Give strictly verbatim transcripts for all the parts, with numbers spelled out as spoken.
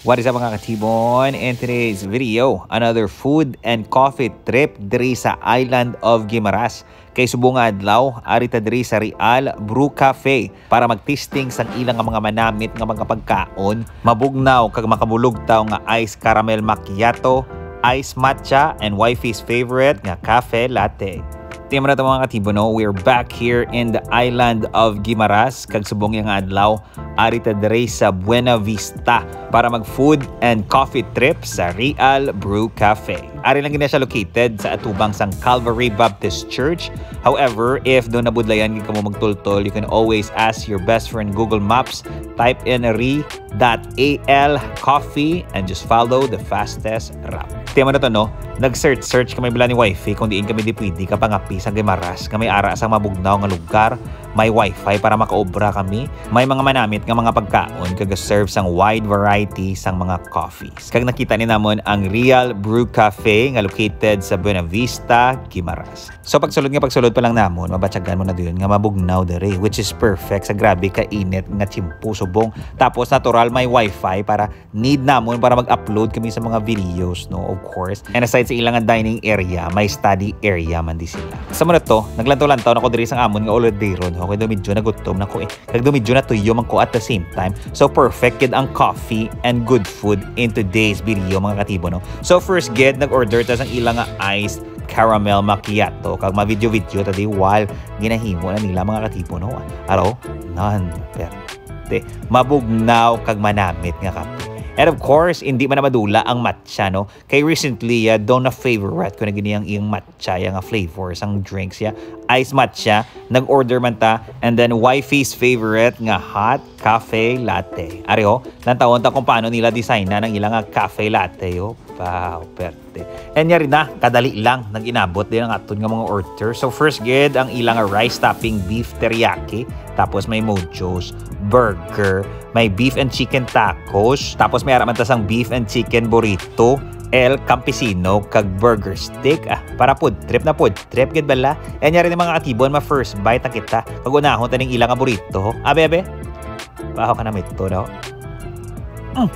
What is up mga katibon? In today's video, another food and coffee trip diri sa island of Guimaras. Kay subong adlaw, arita diri sa Re.al Brew Cafe para magtisting sang ilang mga manamit nga mga pagkaon, mabugnaw kag makabulog taw nga ice caramel macchiato, ice matcha, and wifey's favorite nga cafe latte. Tiyam na ito mga katibono, we're back here in the island of Guimaras. Kagsubong yung adlaw, arita diri sa Buenavista para mag-food and coffee trip sa Re.al Brew Cafe. Ari lang gina siya located sa atubang sang Calvary Baptist Church. However, if doon nabudlayan ka mo magtultol, you can always ask your best friend Google Maps, type in re.al coffee and just follow the fastest route. Tiyama na ito, no? Nag-search-search kami bila ni wifi kung diin kami dipwede ka pangapi sa Guimaras. Kami ara sa mabugnaw nga lugar, may wifi para makaobra kami. May mga manamit nga mga pagkaon kag-serve sang wide variety sang mga coffees. Kag nakita ni namon ang Re.al Brew Cafe nga located sa Buenavista, Guimaras. So pagsulod nga pagsulod pa lang namon, mabatyagan mo na doon nga mabugnaw dere, which is perfect sa grabe ka init nga chimpo subong. Tapos natural may wifi para need namon para mag-upload kami sa mga videos, no? Of course. And aside sa ilang dining area, may study area man di sila. Sa muna to, naglantaw-lantaw na ko diri sang amon nga oladero, no? Kaya dumidyo na gutom na ko eh. Kaya dumidyo na tuyo man ko at the same time. So perfect gid ang coffee and good food in today's video mga katibo, no? So first gid, nag-order ta sang ilang nga iced caramel macchiato. Kag ma-video-video ta di while ginahimo na nila mga katibo, no? Araw, non-perte. Mabugnaw kag manamit nga kape. And of course, hindi man na madula ang matcha, no? Kay recently, uh, don't na favorite ko na giniyang yung matcha, yung flavors, ang drinks, yeah? Ice matcha, nag-order man ta, and then wifey's favorite nga hot cafe latte. Ari ho, nantawon ta kung paano nila design na ng ilang cafe latte, oh. Wow, perte. And yari na, kadali lang, nag-inabot din ang aton nga mga order. So first gid, ang ilang rice topping beef teriyaki, tapos may mojos, burger, may beef and chicken tacos, tapos may araman tasang beef and chicken burrito, El Campesino, kag burger steak. Ah, para pod trip na pod trip gid bala. And yari ni mga katibon, ma first bite na kita. Kagunahon taning ilang burrito. Abe abe. Paho ka na mito daw. Mm.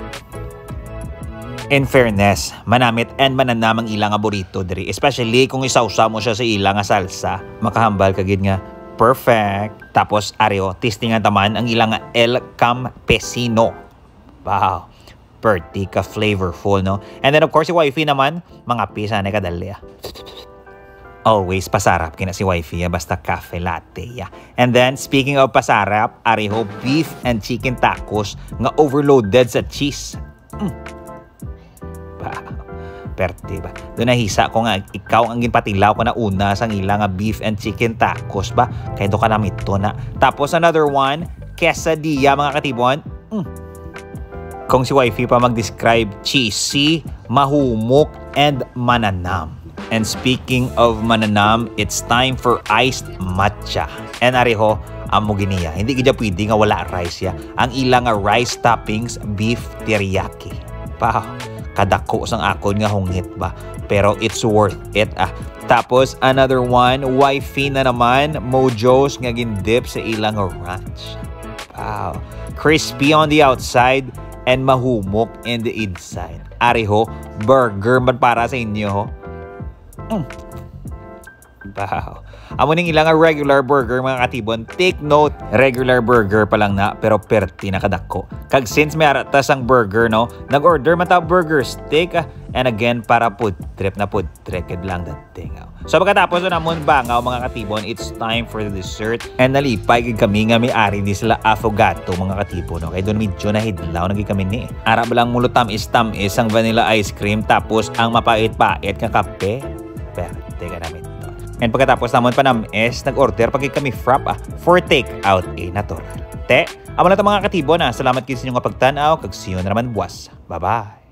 In fairness, manamit and mananamang ilang nga burrito diri, especially kung isausa mo siya sa ilang nga salsa, makahambal kagid nga perfect. Tapos areo, tastingan taman ang ilang nga El Campesino. Wow, pretty ka flavorful, no? And then of course si wifey naman, mga pisa na kadali. Always pasarap kina si wifey, basta cafe latte, yeah. And then speaking of pasarap, areho beef and chicken tacos nga overloaded sa cheese. Mm. Perte ba? Doon nahisa ko nga, ikaw ang ginpatilaw ko na una sang ilang nga beef and chicken tacos ba? Kaya doon ka namit to na. Tapos another one, quesadilla mga katibon. Mm. Kung si wifey pa mag-describe, cheesy, mahumok, and mananam. And speaking of mananam, it's time for iced matcha. And ariho, amo giniya. Hindi gidya pwede nga wala rice ya. Ang ilang nga rice toppings, beef teriyaki. Wow. Kadako sang akon nga hungit ba, pero it's worth it ah. Tapos another one, wifey na naman, mojos nga gindip sa ilang ranch. Wow, crispy on the outside and mahumok in the inside. Ariho, burger man para sa inyo. Mm. Wow. Amo ning ilang regular burger mga katibon. Take note, regular burger pa lang na pero perti na kadako. Kag since may aratas ang burger, no, nag-order man ta burger steak ah. And again, para pod trip na pod trip lang dating. Oh. So pagkatapos na namon bangaw mga katibon, it's time for the dessert. And nalipay gid kami nga may-ari ni sila affogato mga katibon, no. Kay doon medyo na hidlaw nagig kami ni. Ara ba lang mulo tamis tamis ang vanilla ice cream tapos ang mapait-pait nga kape. Perte ka namin. And pagkatapos naman panamis, nag-order pagig kami frap ah, for take-out eh, natural. Te, amo na ito mga katibon ah. Salamat kayo sa inyong pagtanaw. Kag see you na naman buwas. Bye-bye!